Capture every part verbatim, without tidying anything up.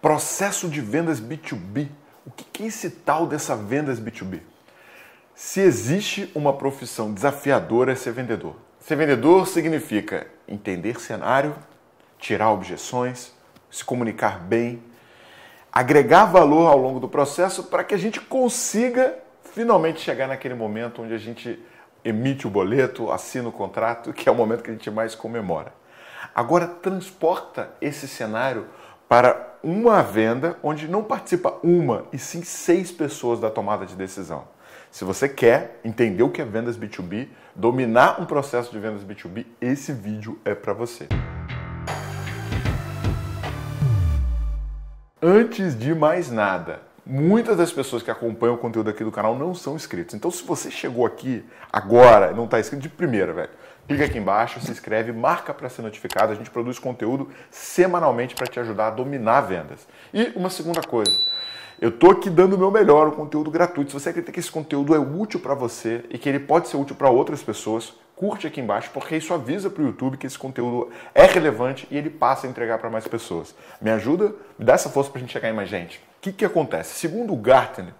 Processo de vendas B dois B. O que é esse tal dessa vendas B dois B? Se existe uma profissão desafiadora, é ser vendedor. Ser vendedor significa entender cenário, tirar objeções, se comunicar bem, agregar valor ao longo do processo para que a gente consiga finalmente chegar naquele momento onde a gente emite o boleto, assina o contrato, que é o momento que a gente mais comemora. Agora, transporta esse cenário para uma venda onde não participa uma, e sim seis pessoas da tomada de decisão. Se você quer entender o que é vendas B dois B, dominar um processo de vendas B dois B, esse vídeo é para você. Antes de mais nada, muitas das pessoas que acompanham o conteúdo aqui do canal não são inscritos. Então, se você chegou aqui agora e não está inscrito, de primeira, velho, clica aqui embaixo, se inscreve, marca para ser notificado. A gente produz conteúdo semanalmente para te ajudar a dominar vendas. E uma segunda coisa, eu estou aqui dando o meu melhor, um conteúdo gratuito. Se você acredita que esse conteúdo é útil para você e que ele pode ser útil para outras pessoas, curte aqui embaixo, porque isso avisa para o YouTube que esse conteúdo é relevante e ele passa a entregar para mais pessoas. Me ajuda, me dá essa força para a gente chegar em mais gente. O que, que acontece? Segundo o Gartner,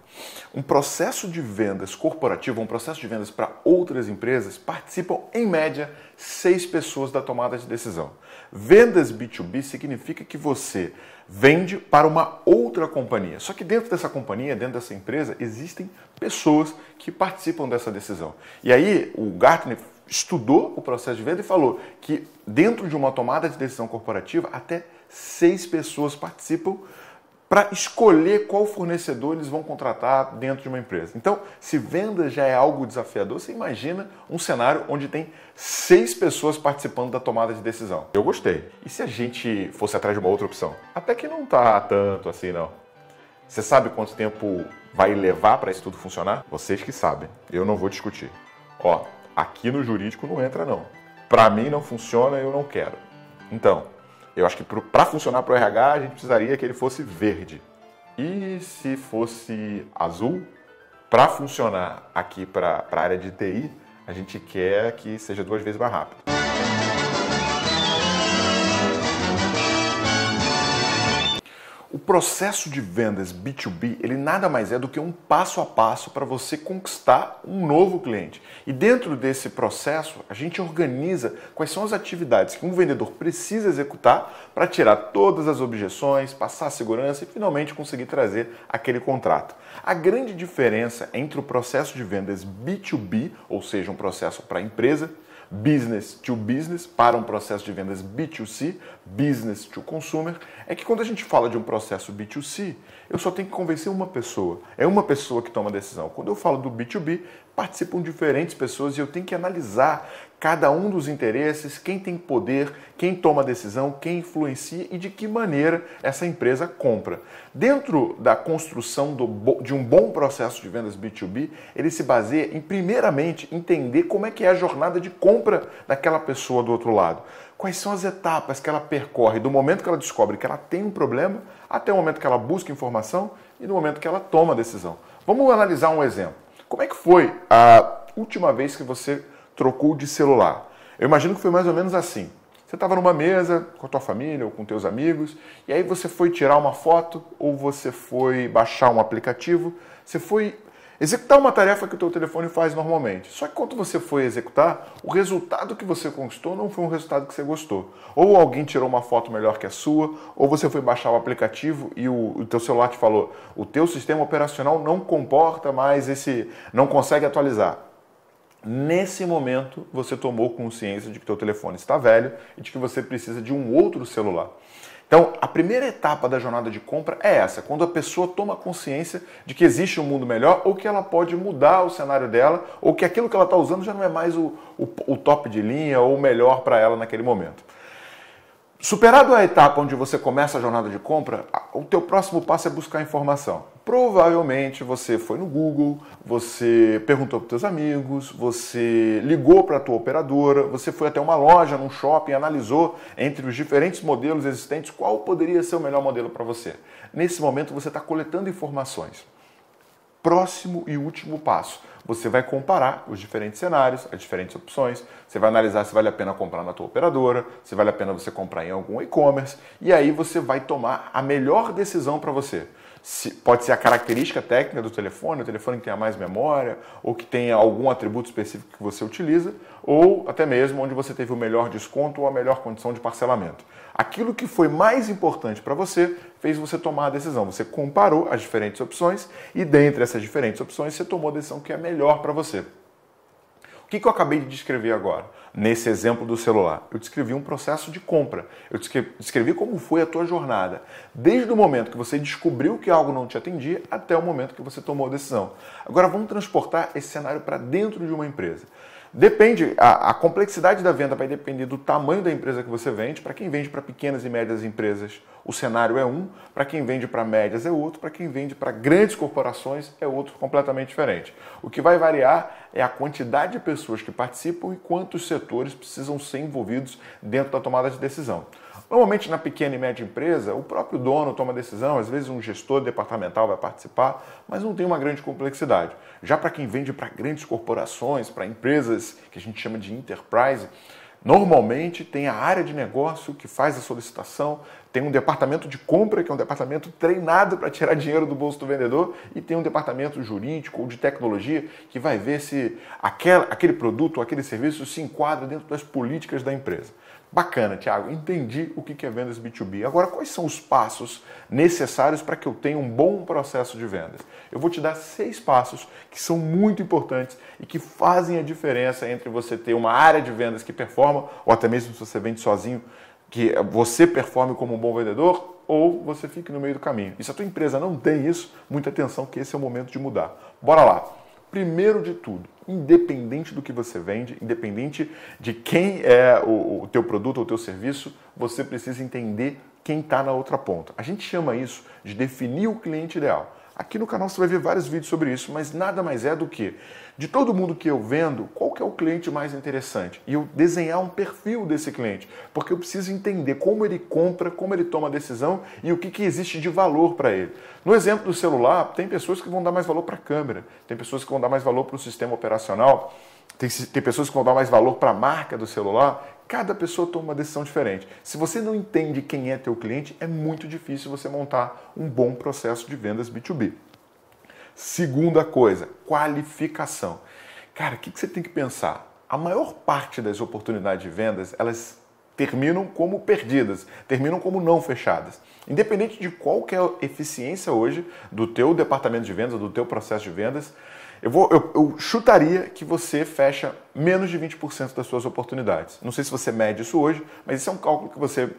um processo de vendas corporativo, um processo de vendas para outras empresas, participam, em média, seis pessoas da tomada de decisão. Vendas B dois B significa que você vende para uma outra companhia. Só que dentro dessa companhia, dentro dessa empresa, existem pessoas que participam dessa decisão. E aí, o Gartner estudou o processo de venda e falou que dentro de uma tomada de decisão corporativa, até seis pessoas participam para escolher qual fornecedor eles vão contratar dentro de uma empresa. Então, se venda já é algo desafiador, você imagina um cenário onde tem seis pessoas participando da tomada de decisão. Eu gostei. E se a gente fosse atrás de uma outra opção? Até que não tá tanto assim, não. Você sabe quanto tempo vai levar para isso tudo funcionar? Vocês que sabem. Eu não vou discutir. Ó, aqui no jurídico não entra, não. Para mim não funciona, eu não quero. Então, eu acho que para funcionar para o R H, a gente precisaria que ele fosse verde. E se fosse azul? Para funcionar aqui para a área de T I, a gente quer que seja duas vezes mais rápido. O processo de vendas B dois B, ele nada mais é do que um passo a passo para você conquistar um novo cliente. E dentro desse processo, a gente organiza quais são as atividades que um vendedor precisa executar para tirar todas as objeções, passar a segurança e finalmente conseguir trazer aquele contrato. A grande diferença entre o processo de vendas B dois B, ou seja, um processo para a empresa, business to business, para um processo de vendas B dois C, business to consumer, é que quando a gente fala de um processo B dois C, eu só tenho que convencer uma pessoa, é uma pessoa que toma a decisão. Quando eu falo do B dois B, participam diferentes pessoas e eu tenho que analisar cada um dos interesses, quem tem poder, quem toma a decisão, quem influencia e de que maneira essa empresa compra. Dentro da construção do, de um bom processo de vendas B dois B, ele se baseia em, primeiramente, entender como é que é a jornada de compra daquela pessoa do outro lado. Quais são as etapas que ela percorre do momento que ela descobre que ela tem um problema até o momento que ela busca informação e do momento que ela toma a decisão. Vamos analisar um exemplo. Como é que foi a última vez que você trocou de celular? Eu imagino que foi mais ou menos assim. Você estava numa mesa com a tua família ou com teus amigos, e aí você foi tirar uma foto, ou você foi baixar um aplicativo, você foi executar uma tarefa que o teu telefone faz normalmente. Só que quando você foi executar, o resultado que você conquistou não foi um resultado que você gostou. Ou alguém tirou uma foto melhor que a sua, ou você foi baixar o aplicativo e o, o teu celular te falou: o teu sistema operacional não comporta mais esse, não consegue atualizar. Nesse momento, você tomou consciência de que teu telefone está velho e de que você precisa de um outro celular. Então, a primeira etapa da jornada de compra é essa, quando a pessoa toma consciência de que existe um mundo melhor ou que ela pode mudar o cenário dela ou que aquilo que ela está usando já não é mais o, o, o top de linha ou o melhor para ela naquele momento. Superado a etapa onde você começa a jornada de compra, o teu próximo passo é buscar informação. Provavelmente você foi no Google, você perguntou para os teus amigos, você ligou para a tua operadora, você foi até uma loja, num shopping, analisou entre os diferentes modelos existentes qual poderia ser o melhor modelo para você. Nesse momento você está coletando informações. próximo e último passo. Você vai comparar os diferentes cenários, as diferentes opções, você vai analisar se vale a pena comprar na tua operadora, se vale a pena você comprar em algum e-commerce, e aí você vai tomar a melhor decisão para você. Se, pode ser a característica técnica do telefone, o telefone que tenha mais memória, ou que tenha algum atributo específico que você utiliza, ou até mesmo onde você teve o melhor desconto ou a melhor condição de parcelamento. Aquilo que foi mais importante para você fez você tomar a decisão. Você comparou as diferentes opções e dentre essas diferentes opções você tomou a decisão que é melhor para você. O que eu acabei de descrever agora, nesse exemplo do celular? Eu descrevi um processo de compra, eu descrevi como foi a tua jornada, desde o momento que você descobriu que algo não te atendia até o momento que você tomou a decisão. Agora vamos transportar esse cenário para dentro de uma empresa. Depende, a, a complexidade da venda vai depender do tamanho da empresa que você vende. Para quem vende para pequenas e médias empresas, o cenário é um, para quem vende para médias é outro, para quem vende para grandes corporações é outro completamente diferente. O que vai variar é a quantidade de pessoas que participam e quantos setores precisam ser envolvidos dentro da tomada de decisão. Normalmente, na pequena e média empresa, o próprio dono toma decisão, às vezes um gestor departamental vai participar, mas não tem uma grande complexidade. Já para quem vende para grandes corporações, para empresas que a gente chama de enterprise, normalmente tem a área de negócio que faz a solicitação, tem um departamento de compra, que é um departamento treinado para tirar dinheiro do bolso do vendedor, e tem um departamento jurídico ou de tecnologia que vai ver se aquela, aquele produto ou aquele serviço se enquadra dentro das políticas da empresa. Bacana, Thiago, entendi o que é vendas B dois B. Agora, quais são os passos necessários para que eu tenha um bom processo de vendas? Eu vou te dar seis passos que são muito importantes e que fazem a diferença entre você ter uma área de vendas que performa, ou até mesmo se você vende sozinho, que você performe como um bom vendedor, ou você fique no meio do caminho. E se a tua empresa não tem isso, muita atenção que esse é o momento de mudar. Bora lá! Primeiro de tudo, independente do que você vende, independente de quem é o, o teu produto ou o teu serviço, você precisa entender quem está na outra ponta. A gente chama isso de definir o cliente ideal. Aqui no canal você vai ver vários vídeos sobre isso, mas nada mais é do que, de todo mundo que eu vendo, qual que é o cliente mais interessante? E eu desenhar um perfil desse cliente, porque eu preciso entender como ele compra, como ele toma a decisão e o que, que existe de valor para ele. No exemplo do celular, tem pessoas que vão dar mais valor para a câmera, tem pessoas que vão dar mais valor para o sistema operacional, tem, tem pessoas que vão dar mais valor para a marca do celular. Cada pessoa toma uma decisão diferente. Se você não entende quem é teu cliente, é muito difícil você montar um bom processo de vendas B dois B. Segunda coisa, qualificação. Cara, o que você tem que pensar? A maior parte das oportunidades de vendas, elas terminam como perdidas, terminam como não fechadas. Independente de qual que é a eficiência hoje do teu departamento de vendas, do teu processo de vendas, Eu, vou, eu, eu chutaria que você fecha menos de vinte por cento das suas oportunidades. Não sei se você mede isso hoje, mas isso é um cálculo que você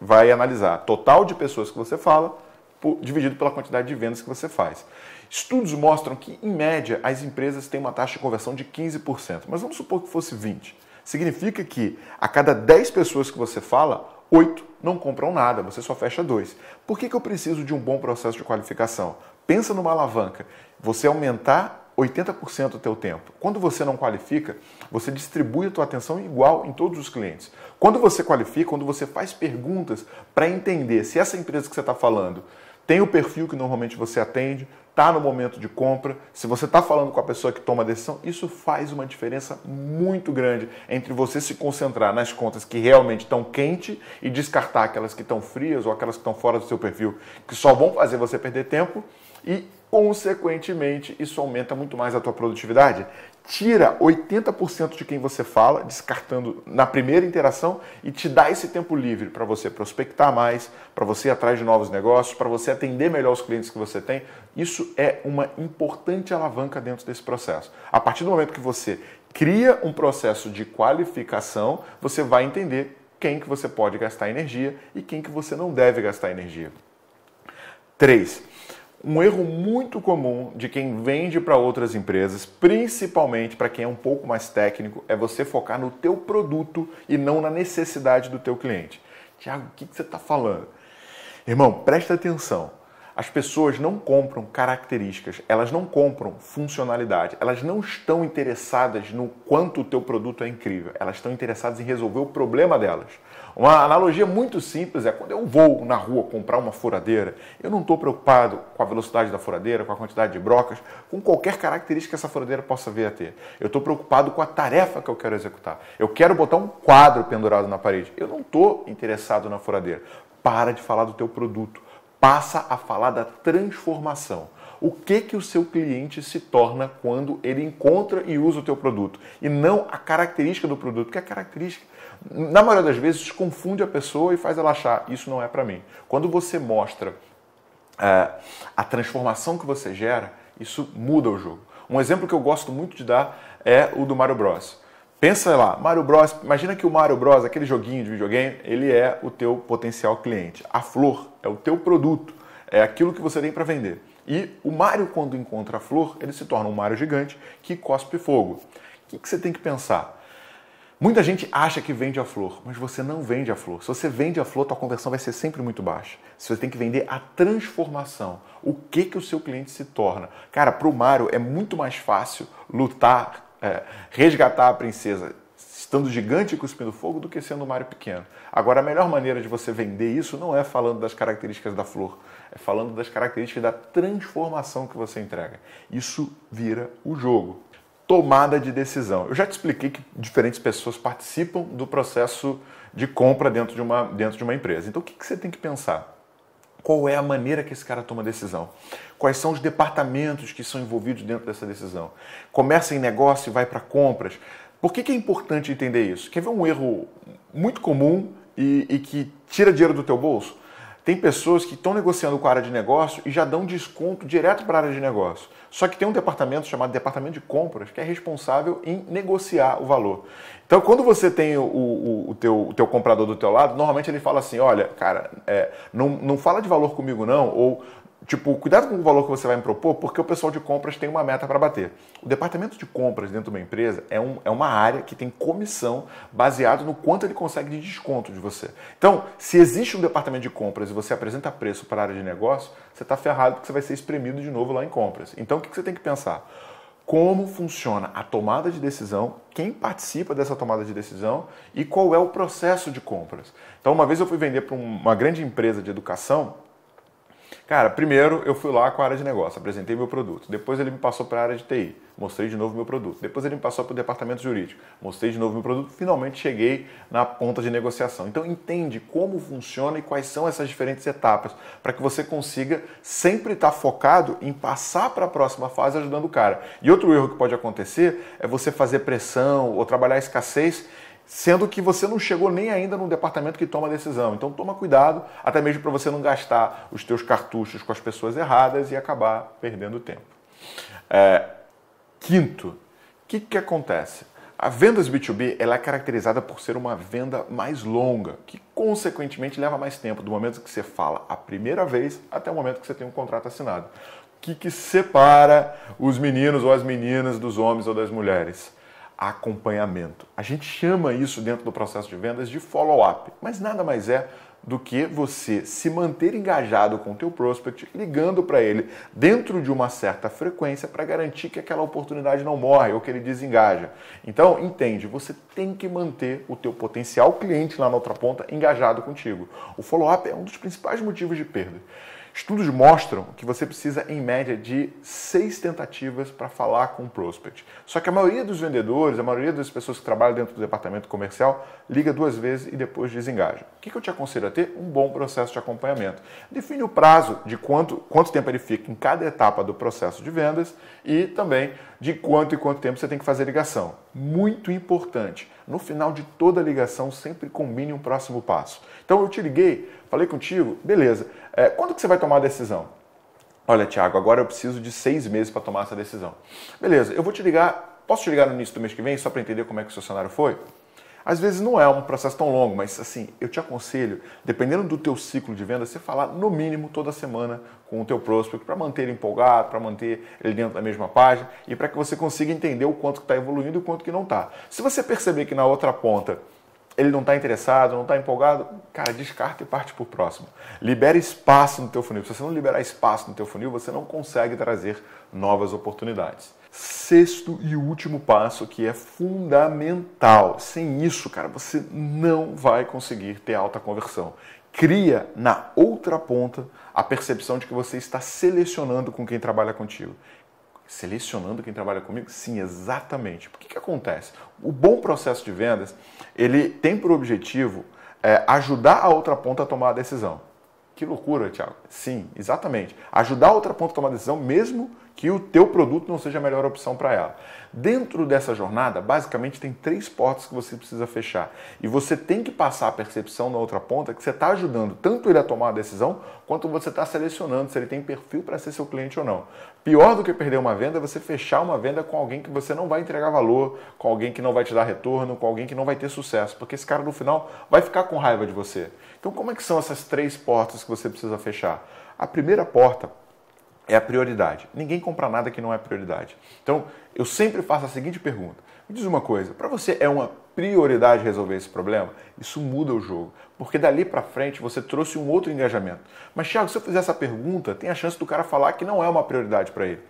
vai analisar. Total de pessoas que você fala, por, dividido pela quantidade de vendas que você faz. Estudos mostram que, em média, as empresas têm uma taxa de conversão de quinze por cento. Mas vamos supor que fosse vinte por cento. Significa que a cada dez pessoas que você fala, oito não compram nada, você só fecha dois. Por que, que eu preciso de um bom processo de qualificação? Pensa numa alavanca. Você aumentar oitenta por cento do teu tempo. Quando você não qualifica, você distribui a tua atenção igual em todos os clientes. Quando você qualifica, quando você faz perguntas para entender se essa empresa que você está falando tem o perfil que normalmente você atende, está no momento de compra, se você está falando com a pessoa que toma a decisão, isso faz uma diferença muito grande entre você se concentrar nas contas que realmente estão quentes e descartar aquelas que estão frias ou aquelas que estão fora do seu perfil, que só vão fazer você perder tempo e, consequentemente, isso aumenta muito mais a tua produtividade. Tira oitenta por cento de quem você fala, descartando na primeira interação, e te dá esse tempo livre para você prospectar mais, para você ir atrás de novos negócios, para você atender melhor os clientes que você tem. Isso é uma importante alavanca dentro desse processo. A partir do momento que você cria um processo de qualificação, você vai entender quem que você pode gastar energia e quem que você não deve gastar energia. Três. Um erro muito comum de quem vende para outras empresas, principalmente para quem é um pouco mais técnico, é você focar no teu produto e não na necessidade do teu cliente. Thiago, o que você está falando? Irmão, presta atenção. As pessoas não compram características, elas não compram funcionalidade, elas não estão interessadas no quanto o teu produto é incrível, elas estão interessadas em resolver o problema delas. Uma analogia muito simples é quando eu vou na rua comprar uma furadeira, eu não estou preocupado com a velocidade da furadeira, com a quantidade de brocas, com qualquer característica que essa furadeira possa vir a ter. Eu estou preocupado com a tarefa que eu quero executar. Eu quero botar um quadro pendurado na parede. Eu não estou interessado na furadeira. Para de falar do teu produto. Passa a falar da transformação. O que que o seu cliente se torna quando ele encontra e usa o teu produto? E não a característica do produto, que é a característica. Na maioria das vezes, confunde a pessoa e faz ela achar, isso não é para mim. Quando você mostra uh, a transformação que você gera, isso muda o jogo. Um exemplo que eu gosto muito de dar é o do Mario Bros. Pensa lá, Mario Bros, imagina que o Mario Bros, aquele joguinho de videogame, ele é o teu potencial cliente. A flor é o teu produto, é aquilo que você tem para vender. E o Mario, quando encontra a flor, ele se torna um Mario gigante que cospe fogo. O que que você tem que pensar? Muita gente acha que vende a flor, mas você não vende a flor. Se você vende a flor, tua conversão vai ser sempre muito baixa. Você tem que vender a transformação. O que que o seu cliente se torna? Cara, para o Mario é muito mais fácil lutar, é, resgatar a princesa estando gigante cuspindo fogo do que sendo um Mario pequeno. Agora, a melhor maneira de você vender isso não é falando das características da flor, é falando das características da transformação que você entrega. Isso vira o jogo. Tomada de decisão. Eu já te expliquei que diferentes pessoas participam do processo de compra dentro de uma, dentro de uma empresa. Então, o que que você tem que pensar? Qual é a maneira que esse cara toma decisão? Quais são os departamentos que são envolvidos dentro dessa decisão? Começa em negócio e vai para compras. Por que que é importante entender isso? Quer ver um erro muito comum e, e que tira dinheiro do teu bolso? Tem pessoas que estão negociando com a área de negócio e já dão desconto direto para a área de negócio. Só que tem um departamento chamado departamento de compras que é responsável em negociar o valor. Então, quando você tem o, o, o, teu, o teu comprador do teu lado, normalmente ele fala assim, olha, cara, é, não, não fala de valor comigo não, ou... Tipo, cuidado com o valor que você vai me propor, porque o pessoal de compras tem uma meta para bater. O departamento de compras dentro de uma empresa é, um, é uma área que tem comissão baseado no quanto ele consegue de desconto de você. Então, se existe um departamento de compras e você apresenta preço para a área de negócio, você está ferrado porque você vai ser espremido de novo lá em compras. Então, o que você tem que pensar? Como funciona a tomada de decisão, quem participa dessa tomada de decisão e qual é o processo de compras. Então, uma vez eu fui vender para uma grande empresa de educação. Cara, primeiro eu fui lá com a área de negócio, apresentei meu produto. Depois ele me passou para a área de T I, mostrei de novo meu produto. Depois ele me passou para o departamento jurídico, mostrei de novo meu produto. Finalmente cheguei na ponta de negociação. Então entende como funciona e quais são essas diferentes etapas para que você consiga sempre estar focado em passar para a próxima fase ajudando o cara. E outro erro que pode acontecer é você fazer pressão ou trabalhar a escassez, sendo que você não chegou nem ainda no departamento que toma a decisão. Então toma cuidado, até mesmo para você não gastar os teus cartuchos com as pessoas erradas e acabar perdendo tempo. É, quinto, o que que acontece? A venda B dois B ela é caracterizada por ser uma venda mais longa, que consequentemente leva mais tempo do momento que você fala a primeira vez até o momento que você tem um contrato assinado. O que que separa os meninos ou as meninas dos homens ou das mulheres? Acompanhamento. A gente chama isso dentro do processo de vendas de follow-up, mas nada mais é do que você se manter engajado com o teu prospect, ligando para ele dentro de uma certa frequência para garantir que aquela oportunidade não morre ou que ele desengaja. Então, entende, você tem que manter o teu potencial cliente lá na outra ponta engajado contigo. O follow-up é um dos principais motivos de perda. Estudos mostram que você precisa, em média, de seis tentativas para falar com o prospect. Só que a maioria dos vendedores, a maioria das pessoas que trabalham dentro do departamento comercial, liga duas vezes e depois desengaja. O que que eu te aconselho a ter? Um bom processo de acompanhamento. Define o prazo de quanto, quanto tempo ele fica em cada etapa do processo de vendas e também de quanto e quanto tempo você tem que fazer ligação. Muito importante. No final de toda ligação, sempre combine um próximo passo. Então, eu te liguei, falei contigo, beleza. É, quando que você vai tomar a decisão? Olha, Thiago, agora eu preciso de seis meses para tomar essa decisão. Beleza, eu vou te ligar, posso te ligar no início do mês que vem, só para entender como é que o seu cenário foi? Às vezes não é um processo tão longo, mas assim, eu te aconselho, dependendo do teu ciclo de venda, você falar no mínimo toda semana com o teu prospect para manter ele empolgado, para manter ele dentro da mesma página e para que você consiga entender o quanto que está evoluindo e o quanto que não está. Se você perceber que na outra ponta ele não está interessado, não está empolgado, cara, descarta e parte para o próximo. Libera espaço no teu funil. Se você não liberar espaço no teu funil, você não consegue trazer novas oportunidades. sexto e último passo, que é fundamental. Sem isso, cara, você não vai conseguir ter alta conversão. Cria na outra ponta a percepção de que você está selecionando com quem trabalha contigo. Selecionando quem trabalha comigo? Sim, exatamente. Por que que acontece? O bom processo de vendas, ele tem por objetivo é, ajudar a outra ponta a tomar a decisão. Que loucura, Thiago. Sim, exatamente. Ajudar a outra ponta a tomar a decisão, mesmo que o teu produto não seja a melhor opção para ela. Dentro dessa jornada, basicamente, tem três portas que você precisa fechar. E você tem que passar a percepção na outra ponta que você está ajudando tanto ele a tomar a decisão, quanto você está selecionando se ele tem perfil para ser seu cliente ou não. Pior do que perder uma venda é você fechar uma venda com alguém que você não vai entregar valor, com alguém que não vai te dar retorno, com alguém que não vai ter sucesso, porque esse cara, no final, vai ficar com raiva de você. Então, como é que são essas três portas que você precisa fechar? A primeira porta é a prioridade. Ninguém compra nada que não é prioridade. Então, eu sempre faço a seguinte pergunta. Me diz uma coisa, para você é uma prioridade resolver esse problema? Isso muda o jogo, porque dali para frente você trouxe um outro engajamento. Mas, Thiago, se eu fizer essa pergunta, tem a chance do cara falar que não é uma prioridade para ele.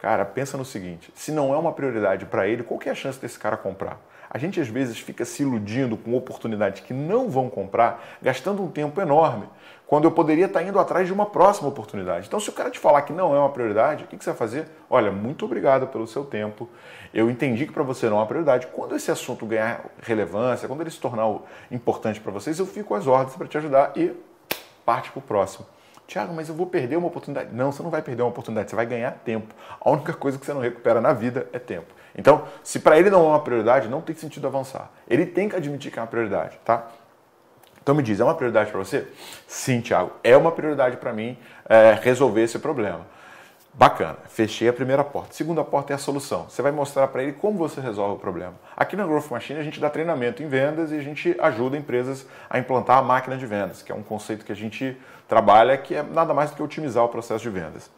Cara, pensa no seguinte, se não é uma prioridade para ele, qual que é a chance desse cara comprar? A gente às vezes fica se iludindo com oportunidades que não vão comprar, gastando um tempo enorme, quando eu poderia estar indo atrás de uma próxima oportunidade. Então, se o cara te falar que não é uma prioridade, o que você vai fazer? Olha, muito obrigado pelo seu tempo, eu entendi que para você não é uma prioridade. Quando esse assunto ganhar relevância, quando ele se tornar importante para vocês, eu fico às ordens para te ajudar e parte para o próximo. Thiago, mas eu vou perder uma oportunidade. Não, você não vai perder uma oportunidade, você vai ganhar tempo. A única coisa que você não recupera na vida é tempo. Então, se para ele não é uma prioridade, não tem sentido avançar. Ele tem que admitir que é uma prioridade, tá? Então me diz, é uma prioridade para você? Sim, Thiago, é uma prioridade para mim é, resolver esse problema. Bacana, fechei a primeira porta. A segunda porta é a solução. Você vai mostrar para ele como você resolve o problema. Aqui na Growth Machine a gente dá treinamento em vendas e a gente ajuda empresas a implantar a máquina de vendas, que é um conceito que a gente trabalha, que é nada mais do que otimizar o processo de vendas.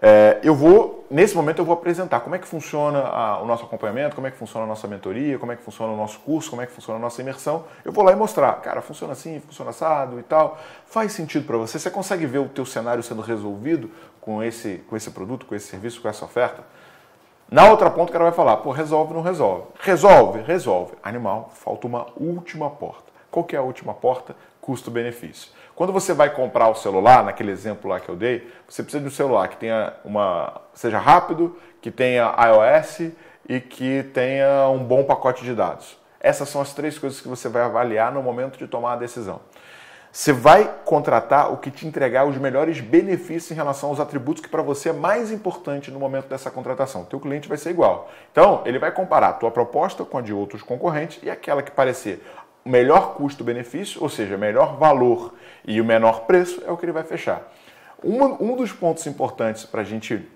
É, eu vou, nesse momento eu vou apresentar como é que funciona a, o nosso acompanhamento, como é que funciona a nossa mentoria, como é que funciona o nosso curso, como é que funciona a nossa imersão. Eu vou lá e mostrar, cara, funciona assim, funciona assado e tal. Faz sentido para você? Você consegue ver o teu cenário sendo resolvido com esse, com esse produto, com esse serviço, com essa oferta? Na outra ponta o cara vai falar, pô, resolve ou não resolve? Resolve, resolve. Animal, falta uma última porta. Qual que é a última porta? Custo-benefício. Quando você vai comprar o celular, naquele exemplo lá que eu dei, você precisa de um celular que tenha uma, seja rápido, que tenha iOS e que tenha um bom pacote de dados. Essas são as três coisas que você vai avaliar no momento de tomar a decisão. Você vai contratar o que te entregar os melhores benefícios em relação aos atributos que para você é mais importante no momento dessa contratação. O teu cliente vai ser igual. Então, ele vai comparar a tua proposta com a de outros concorrentes e aquela que parecer melhor custo-benefício, ou seja, melhor valor e o menor preço é o que ele vai fechar. Uma, um dos pontos importantes para a gente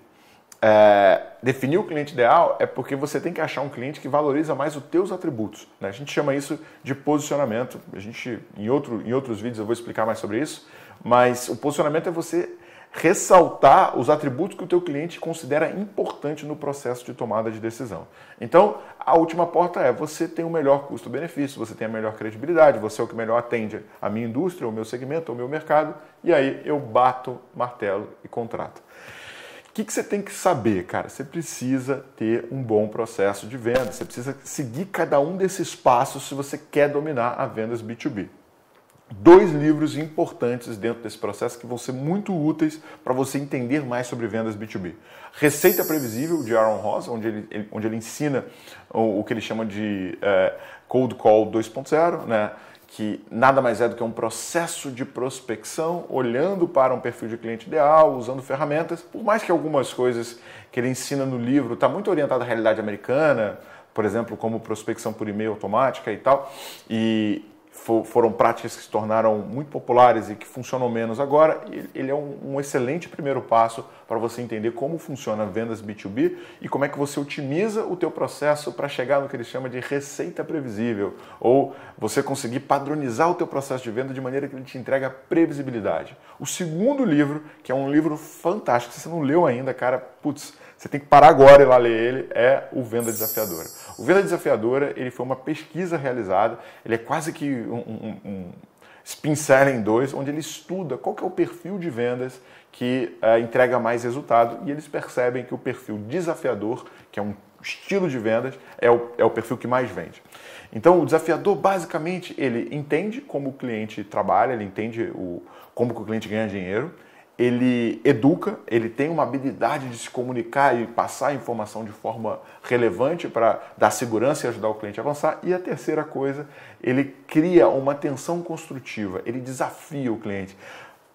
é, definir o cliente ideal é porque você tem que achar um cliente que valoriza mais os teus atributos, né? A gente chama isso de posicionamento. A gente, em, outro, em outros vídeos eu vou explicar mais sobre isso, mas o posicionamento é você ressaltar os atributos que o teu cliente considera importante no processo de tomada de decisão. Então, a última porta é você tem o melhor custo-benefício, você tem a melhor credibilidade, você é o que melhor atende a minha indústria, o meu segmento, o meu mercado, e aí eu bato, martelo e contrato. O que que você tem que saber, cara? Você precisa ter um bom processo de venda, você precisa seguir cada um desses passos se você quer dominar a vendas B dois B. Dois livros importantes dentro desse processo que vão ser muito úteis para você entender mais sobre vendas B dois B. Receita Previsível, de Aaron Ross, onde ele, onde ele ensina o, o que ele chama de é, Cold Call dois ponto zero, né? Que nada mais é do que um processo de prospecção, olhando para um perfil de cliente ideal, usando ferramentas. Por mais que algumas coisas que ele ensina no livro está muito orientado à realidade americana, por exemplo, como prospecção por e-mail automática e tal, e foram práticas que se tornaram muito populares e que funcionam menos agora, ele é um excelente primeiro passo para você entender como funciona vendas B dois B e como é que você otimiza o teu processo para chegar no que ele chama de receita previsível, ou você conseguir padronizar o teu processo de venda de maneira que ele te entrega previsibilidade. O segundo livro, que é um livro fantástico, se você não leu ainda, cara, putz, você tem que parar agora e lá ler ele, é o Venda Desafiadora. O Venda Desafiadora, ele foi uma pesquisa realizada, ele é quase que um, um, um Spin Selling dois, onde ele estuda qual que é o perfil de vendas que uh, entrega mais resultado, e eles percebem que o perfil desafiador, que é um estilo de vendas, é o, é o perfil que mais vende. Então o desafiador, basicamente, ele entende como o cliente trabalha, ele entende o, como que o cliente ganha dinheiro, ele educa, ele tem uma habilidade de se comunicar e passar a informação de forma relevante para dar segurança e ajudar o cliente a avançar. E a terceira coisa, ele cria uma tensão construtiva, ele desafia o cliente.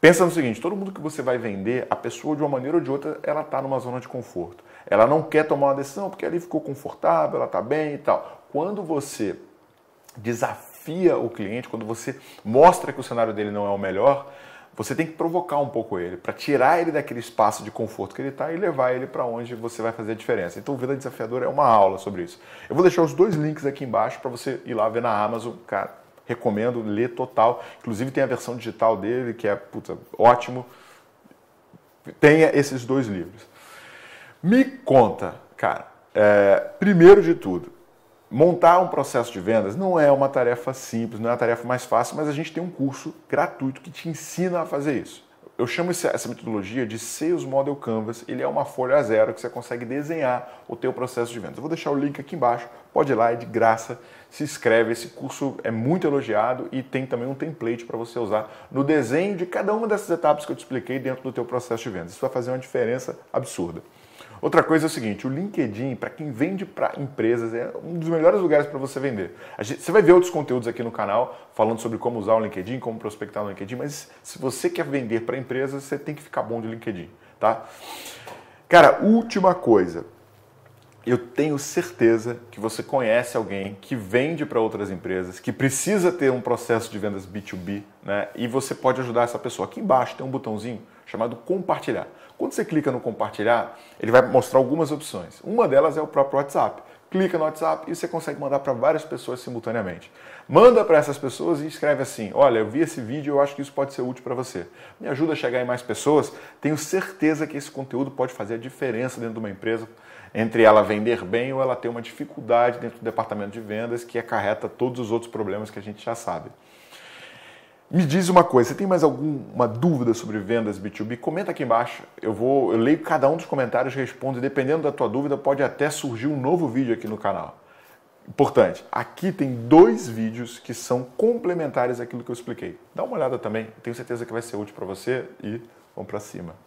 Pensa no seguinte, todo mundo que você vai vender, a pessoa de uma maneira ou de outra, ela está numa zona de conforto. Ela não quer tomar uma decisão porque ali ficou confortável, ela está bem e tal. Quando você desafia o cliente, quando você mostra que o cenário dele não é o melhor, você tem que provocar um pouco ele, para tirar ele daquele espaço de conforto que ele está e levar ele para onde você vai fazer a diferença. Então, o Venda Desafiadora é uma aula sobre isso. Eu vou deixar os dois links aqui embaixo para você ir lá ver na Amazon. Cara, recomendo, ler total. Inclusive, tem a versão digital dele, que é puta, ótimo. Tenha esses dois livros. Me conta, cara, é, primeiro de tudo, montar um processo de vendas não é uma tarefa simples, não é a tarefa mais fácil, mas a gente tem um curso gratuito que te ensina a fazer isso. Eu chamo essa metodologia de Sales Model Canvas, ele é uma folha a zero que você consegue desenhar o teu processo de vendas. Eu vou deixar o link aqui embaixo, pode ir lá, é de graça, se inscreve, esse curso é muito elogiado e tem também um template para você usar no desenho de cada uma dessas etapas que eu te expliquei dentro do teu processo de vendas. Isso vai fazer uma diferença absurda. Outra coisa é o seguinte, o LinkedIn, para quem vende para empresas, é um dos melhores lugares para você vender. A gente, você vai ver outros conteúdos aqui no canal falando sobre como usar o LinkedIn, como prospectar no LinkedIn, mas se você quer vender para empresas, você tem que ficar bom de LinkedIn, tá? Cara, última coisa. Eu tenho certeza que você conhece alguém que vende para outras empresas, que precisa ter um processo de vendas B dois B, né? E você pode ajudar essa pessoa. Aqui embaixo tem um botãozinho chamado compartilhar. Quando você clica no compartilhar, ele vai mostrar algumas opções. Uma delas é o próprio WhatsApp. Clica no WhatsApp e você consegue mandar para várias pessoas simultaneamente. Manda para essas pessoas e escreve assim, olha, eu vi esse vídeo e eu acho que isso pode ser útil para você. Me ajuda a chegar em mais pessoas. Tenho certeza que esse conteúdo pode fazer a diferença dentro de uma empresa, entre ela vender bem ou ela ter uma dificuldade dentro do departamento de vendas que acarreta todos os outros problemas que a gente já sabe. Me diz uma coisa, você tem mais alguma dúvida sobre vendas B dois B? Comenta aqui embaixo, eu vou, eu leio cada um dos comentários, respondo, e dependendo da tua dúvida pode até surgir um novo vídeo aqui no canal. Importante, aqui tem dois vídeos que são complementares àquilo que eu expliquei. Dá uma olhada também, tenho certeza que vai ser útil para você e vamos para cima.